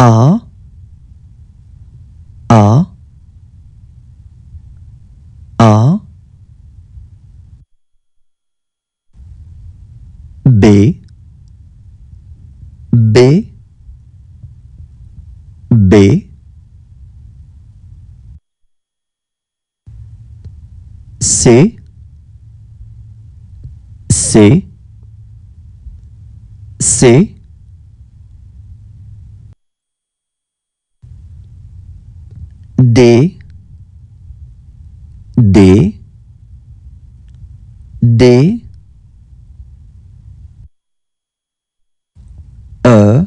A B C D F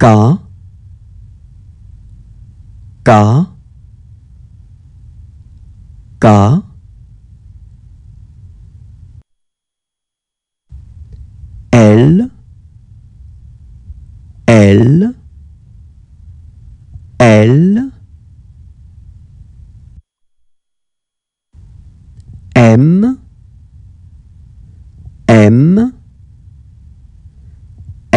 K L M N P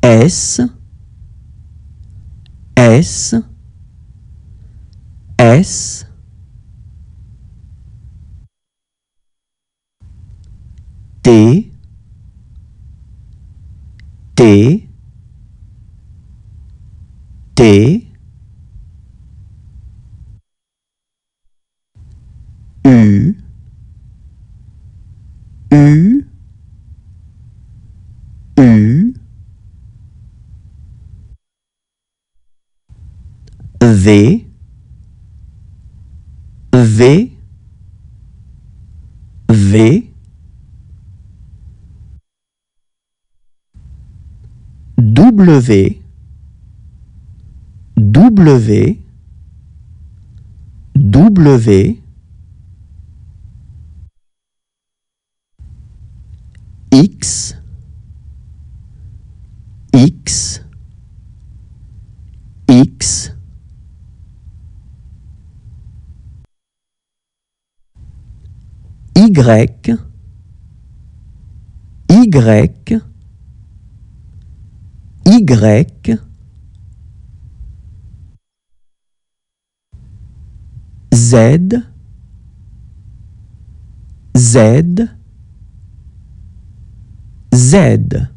S T U V W X Y Z